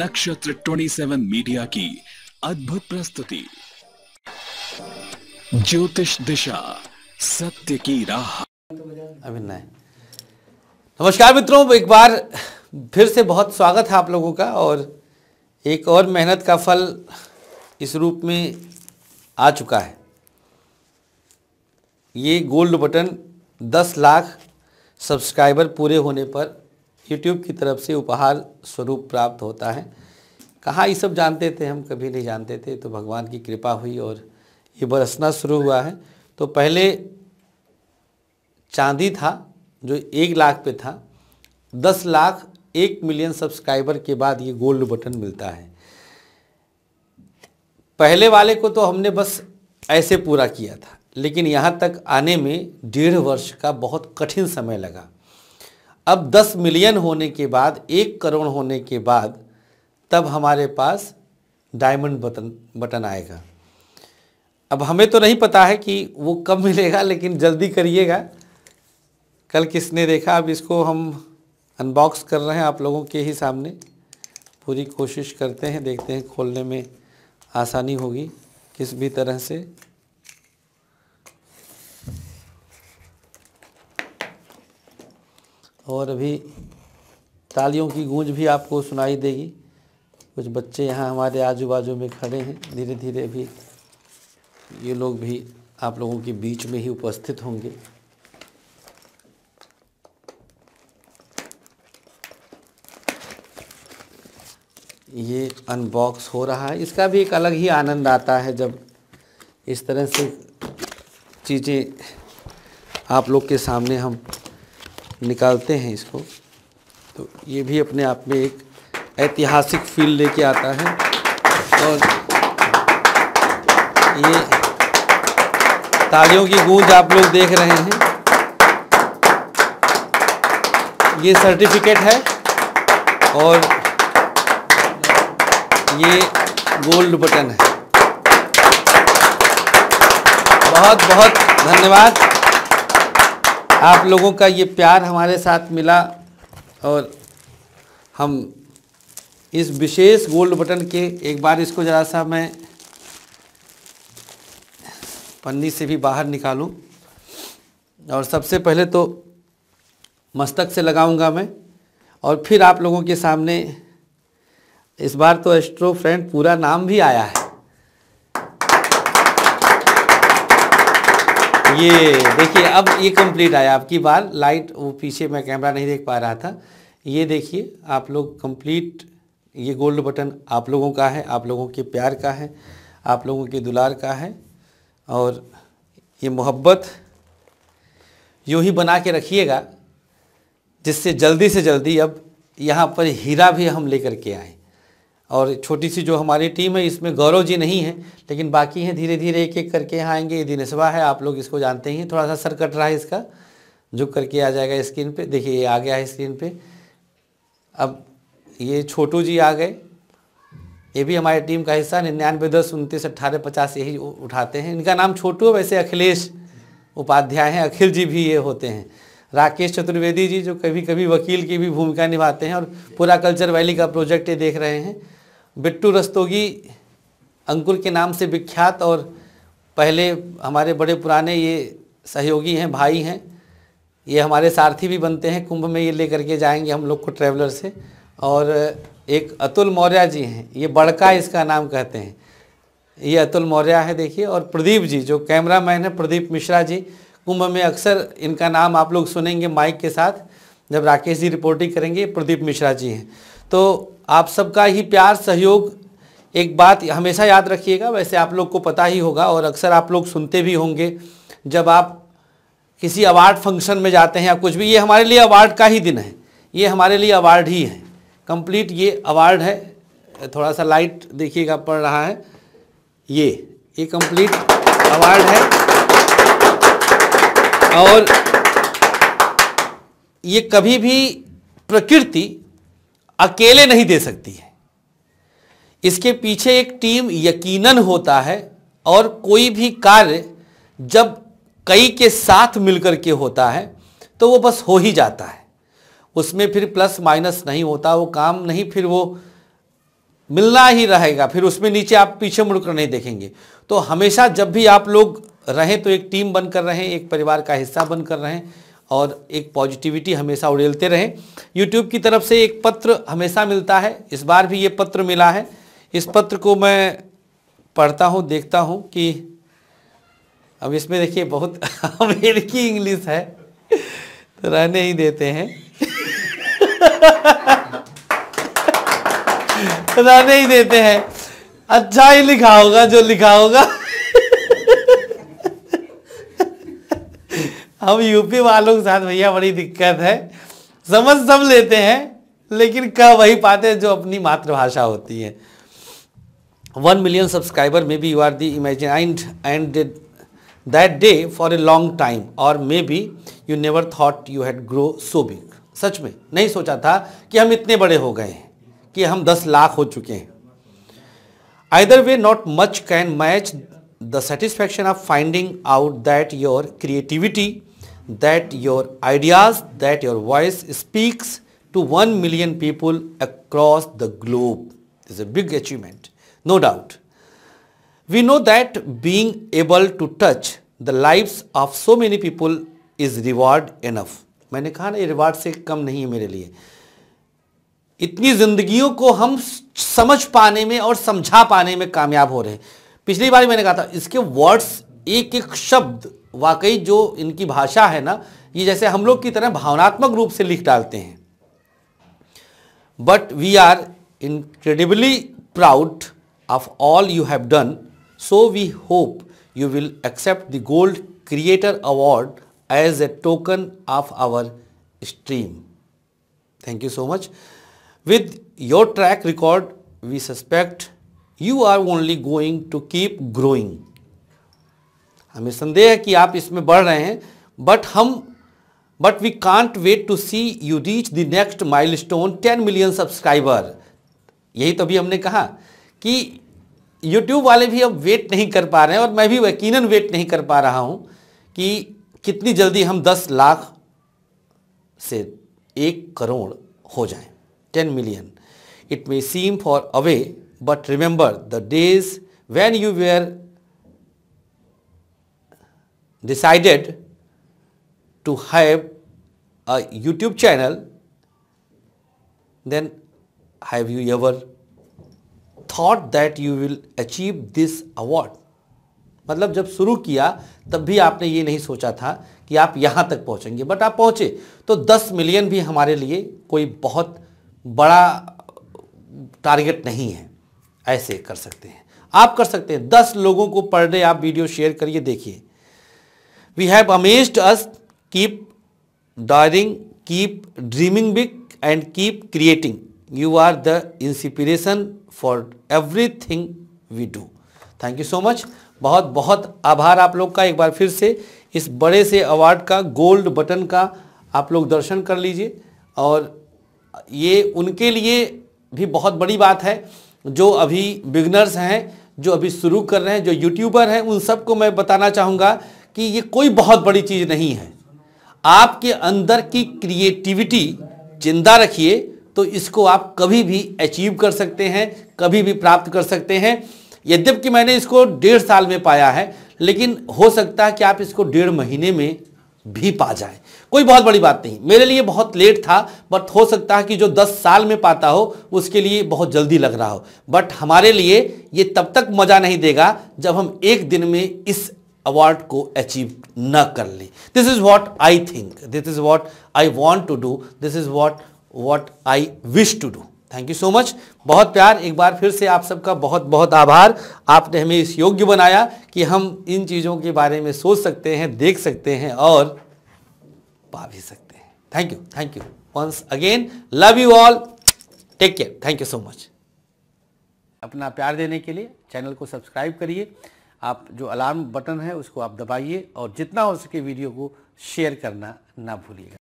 नक्षत्र 27 मीडिया की अद्भुत प्रस्तुति। ज्योतिष दिशा, सत्य की राह। नमस्कार मित्रों, एक बार फिर से बहुत स्वागत है आप लोगों का। और एक और मेहनत का फल इस रूप में आ चुका है। ये गोल्ड बटन 10 लाख सब्सक्राइबर पूरे होने पर YouTube की तरफ से उपहार स्वरूप प्राप्त होता है। कहाँ ये सब जानते थे, हम कभी नहीं जानते थे। तो भगवान की कृपा हुई और ये बरसना शुरू हुआ है। तो पहले चांदी था जो 1 लाख पे था। 10 लाख 1 मिलियन सब्सक्राइबर के बाद ये गोल्ड बटन मिलता है। पहले वाले को तो हमने बस ऐसे पूरा किया था, लेकिन यहाँ तक आने में 1.5 वर्ष का बहुत कठिन समय लगा। अब 10 मिलियन होने के बाद, 1 करोड़ होने के बाद, तब हमारे पास डायमंड बटन आएगा। अब हमें तो नहीं पता है कि वो कब मिलेगा, लेकिन जल्दी करिएगा। कल किसने देखा, अब इसको हम अनबॉक्स कर रहे हैं आप लोगों के ही सामने। पूरी कोशिश करते हैं, देखते हैं खोलने में आसानी होगी किस भी तरह से। और अभी तालियों की गूंज भी आपको सुनाई देगी। कुछ बच्चे यहाँ हमारे आजू बाजू में खड़े हैं। धीरे धीरे भी ये लोग भी आप लोगों के बीच में ही उपस्थित होंगे। ये अनबॉक्स हो रहा है, इसका भी एक अलग ही आनंद आता है जब इस तरह से चीज़ें आप लोग के सामने हम निकालते हैं इसको। तो ये भी अपने आप में एक ऐतिहासिक फील लेके आता है। और ये तालियों की गूंज आप लोग देख रहे हैं। ये सर्टिफिकेट है और ये गोल्ड बटन है। बहुत बहुत धन्यवाद, आप लोगों का ये प्यार हमारे साथ मिला और हम इस विशेष गोल्ड बटन के, एक बार इसको ज़रा सा मैं पन्नी से भी बाहर निकालूं। और सबसे पहले तो मस्तक से लगाऊंगा मैं, और फिर आप लोगों के सामने। इस बार तो एस्ट्रो फ्रेंड पूरा नाम भी आया है। ये देखिए, अब ये कंप्लीट आया। आपकी बार लाइट, वो पीछे मैं कैमरा नहीं देख पा रहा था। ये देखिए आप लोग कंप्लीट, ये गोल्ड बटन आप लोगों का है, आप लोगों के प्यार का है, आप लोगों के दुलार का है। और ये मोहब्बत यूँ ही बना के रखिएगा, जिससे जल्दी से जल्दी अब यहाँ पर हीरा भी हम लेकर के आएँ। और छोटी सी जो हमारी टीम है, इसमें गौरव जी नहीं है, लेकिन बाकी हैं। धीरे धीरे एक एक करके यहाँ आएंगे। ये दिनेशवा है, आप लोग इसको जानते ही। थोड़ा सा सर कट रहा है इसका, झुक करके आ जाएगा स्क्रीन पे। देखिए ये आ गया है स्क्रीन पे। अब ये छोटू जी आ गए, ये भी हमारी टीम का हिस्सा। 99 10 29 18 50 यही उठाते हैं। इनका नाम छोटू है, वैसे अखिलेश उपाध्याय हैं, अखिल जी भी ये होते हैं। राकेश चतुर्वेदी जी जो कभी कभी वकील की भी भूमिका निभाते हैं और पूरा कल्चर वैली का प्रोजेक्ट ये देख रहे हैं। बिट्टू रस्तोगी, अंकुर के नाम से विख्यात और पहले हमारे बड़े पुराने ये सहयोगी हैं, भाई हैं। ये हमारे सारथी भी बनते हैं, कुंभ में ये लेकर के जाएंगे हम लोग को ट्रैवलर से। और एक अतुल मौर्या जी हैं, ये बड़का इसका नाम कहते हैं, ये अतुल मौर्या है देखिए। और प्रदीप जी जो कैमरामैन है, प्रदीप मिश्रा जी, कुंभ में अक्सर इनका नाम आप लोग सुनेंगे माइक के साथ जब राकेश जी रिपोर्टिंग करेंगे। प्रदीप मिश्रा जी हैं। तो आप सबका ही प्यार, सहयोग। एक बात हमेशा याद रखिएगा, वैसे आप लोग को पता ही होगा और अक्सर आप लोग सुनते भी होंगे, जब आप किसी अवार्ड फंक्शन में जाते हैं या कुछ भी, ये हमारे लिए अवार्ड का ही दिन है। ये हमारे लिए अवार्ड ही है, कंप्लीट ये अवार्ड है। थोड़ा सा लाइट देखिएगा पड़ रहा है, ये कंप्लीट अवार्ड है। और ये कभी भी प्रकृति अकेले नहीं दे सकती है, इसके पीछे एक टीम यकीनन होता है। और कोई भी कार्य जब कई के साथ मिलकर के होता है तो वो बस हो ही जाता है, उसमें फिर प्लस माइनस नहीं होता। वो काम नहीं, फिर वो मिलना ही रहेगा, फिर उसमें नीचे आप पीछे मुड़कर नहीं देखेंगे। तो हमेशा जब भी आप लोग रहें तो एक टीम बनकर रहें, एक परिवार का हिस्सा बनकर रहें और एक पॉजिटिविटी हमेशा उड़ेलते रहें। यूट्यूब की तरफ से एक पत्र हमेशा मिलता है, इस बार भी ये पत्र मिला है। इस पत्र को मैं पढ़ता हूँ, देखता हूँ कि अब इसमें देखिए बहुत अमेरिकी इंग्लिश है तो रहने ही देते हैं रहने ही देते हैं, अच्छा ही लिखा होगा जो लिखा होगा। हम यूपी वालों के साथ भैया बड़ी दिक्कत है, समझ सब लेते हैं लेकिन कह वही पाते हैं जो अपनी मातृभाषा होती है। 1 million subscriber maybe you are the imagined and that day for a long time और maybe you never thought you had grow so big. सच में नहीं सोचा था कि हम इतने बड़े हो गए हैं कि हम 10 लाख हो चुके हैं। Either way not much can match the satisfaction of finding out that your creativity, that your ideas, that your voice speaks to 1 million people across the globe is a big achievement, no doubt. We know that being able to touch the lives of so many people is reward enough. मैंने कहा ना ये reward से कम नहीं है मेरे लिए। इतनी जिंदगियों को हम समझ पाने में और समझा पाने में कामयाब हो रहे हैं। पिछली बार मैंने कहा था इसके वर्ड्स, एक एक शब्द वाकई जो इनकी भाषा है ना, ये जैसे हम लोग की तरह भावनात्मक रूप से लिख डालते हैं। But we are incredibly proud of all you have done, so we hope you will accept the Gold Creator Award as a token of our stream. Thank you so much. With your track record, we suspect you are only going to keep growing. हमें संदेह है कि आप इसमें बढ़ रहे हैं, but we can't wait to see you reach the next milestone, 10 million subscriber. यही तो भी हमने कहा कि YouTube वाले भी अब वेट नहीं कर पा रहे हैं और मैं भी यकीनन वेट नहीं कर पा रहा हूं कि कितनी जल्दी हम 10 लाख से 1 करोड़ हो जाएं, 10 million. It may seem far away, but remember the days when you were decided to have a YouTube channel. Then have you ever thought that you will achieve this award? मतलब जब शुरू किया तब भी आपने ये नहीं सोचा था कि आप यहाँ तक पहुँचेंगे, बट आप पहुँचे। तो 10 million भी हमारे लिए कोई बहुत बड़ा टारगेट नहीं है, ऐसे कर सकते हैं, आप कर सकते हैं। 10 लोगों को पर डे आप वीडियो शेयर करिए, देखिए। We have amazed us, keep daring, keep dreaming big and keep creating, you are the inspiration for everything we do. Thank you so much, बहुत बहुत आभार आप लोग का। एक बार फिर से इस बड़े से अवार्ड का, गोल्ड बटन का आप लोग दर्शन कर लीजिए और ये उनके लिए भी बहुत बड़ी बात है जो अभी बिगनर्स हैं, जो अभी शुरू कर रहे हैं, जो यूट्यूबर हैं, उन सबको मैं बताना चाहूँगा कि ये कोई बहुत बड़ी चीज़ नहीं है। आपके अंदर की क्रिएटिविटी जिंदा रखिए तो इसको आप कभी भी अचीव कर सकते हैं, कभी भी प्राप्त कर सकते हैं। यद्यपि मैंने इसको 1.5 साल में पाया है, लेकिन हो सकता है कि आप इसको 1.5 महीने में भी पा जाएं। कोई बहुत बड़ी बात नहीं, मेरे लिए बहुत लेट था, बट हो सकता है कि जो 10 साल में पाता हो उसके लिए बहुत जल्दी लग रहा हो। बट हमारे लिए ये तब तक मज़ा नहीं देगा जब हम एक दिन में इस अवार्ड को अचीव न कर लें। This is what I think, this is what I want to do, this is What I wish to do. Thank you so much. बहुत प्यार, एक बार फिर से आप सबका बहुत बहुत आभार। आपने हमें इस योग्य बनाया कि हम इन चीज़ों के बारे में सोच सकते हैं, देख सकते हैं और पा भी सकते हैं। Thank you, thank you. Once again, love you all. Take care. Thank you so much. अपना प्यार देने के लिए चैनल को सब्सक्राइब करिए, आप जो अलार्म बटन है उसको आप दबाइए और जितना हो सके वीडियो को शेयर करना ना भूलिएगा।